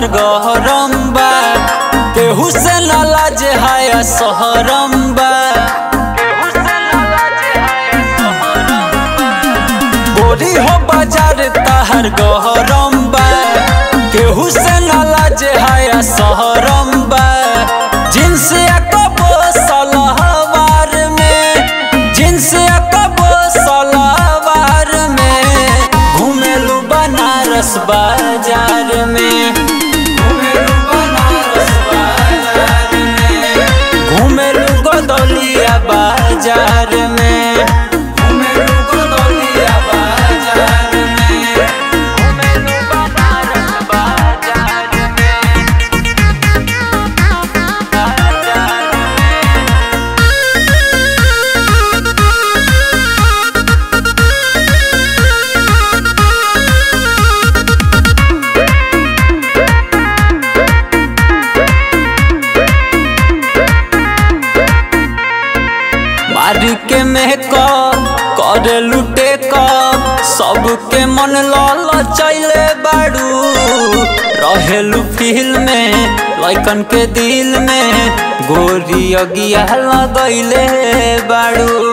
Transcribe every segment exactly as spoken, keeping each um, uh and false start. हमार गहरम्बा केहू से न लाज हाय सहरम्बा। बोरी हो बाजार तहर गहरम्बा केहू से न लाज हाय सहरम्बा। जिनसिया कबो सलवार में जिनसिया कबो सलवार में घुमेलू बनारस बाजार में घुमेलू बनारस बाजार में घुमेलू गदौलिया बाजार में घुमेलू गदौलिया बाजार में घुमेलू बनारस बाजार के मेकअप करे लुटे का सबके मन ललचैले बाड़ू। रहेलू फील में लइकन के दिल में गोरी अगिया लगैले बाड़ू।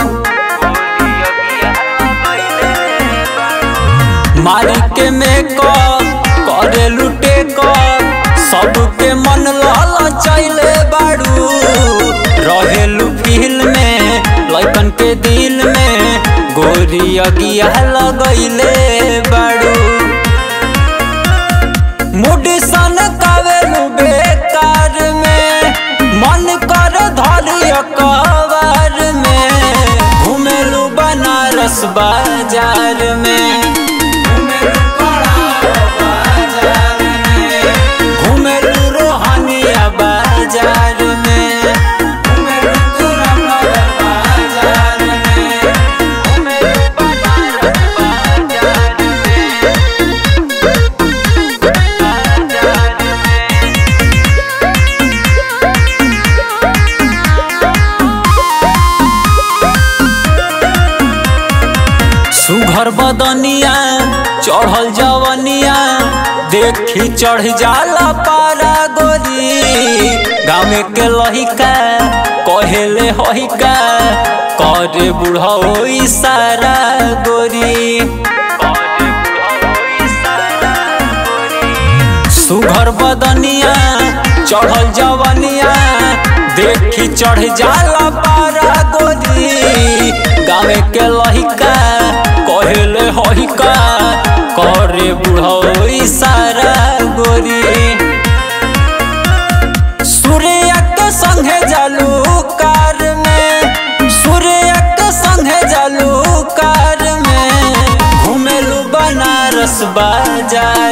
मारी के मेकअप करे लुटे का सबके मन ललचैले बाड़ू। रहेलू फील में लइकन के दिल में गोरी अगिया लगैले बाड़ू। मुड सन कावेलू बेकार में मन कर धरी कवार में घुमेलू बनारस बाजार में घुमेलू बनारस बाजार में घुमेलू रोहानिया बाजार में। सुघर बदनिया चढ़ल जवनिया देखी चढ़ जाला पारा गोरी। गाँव के लहिका कहेले हहिका करे बूढ़ा ओई सारा गोरी। सुघर बदनिया चढ़ल जवनिया देखी चढ़ जाला पारा गोरी। गाँव के लहिका कहेले हहिका करे बुढ़ई सारा गोरी। सूर्य के संगे जालू कार में सूर्य के संगे जालू कार में घुमेलू बनारस बाजार।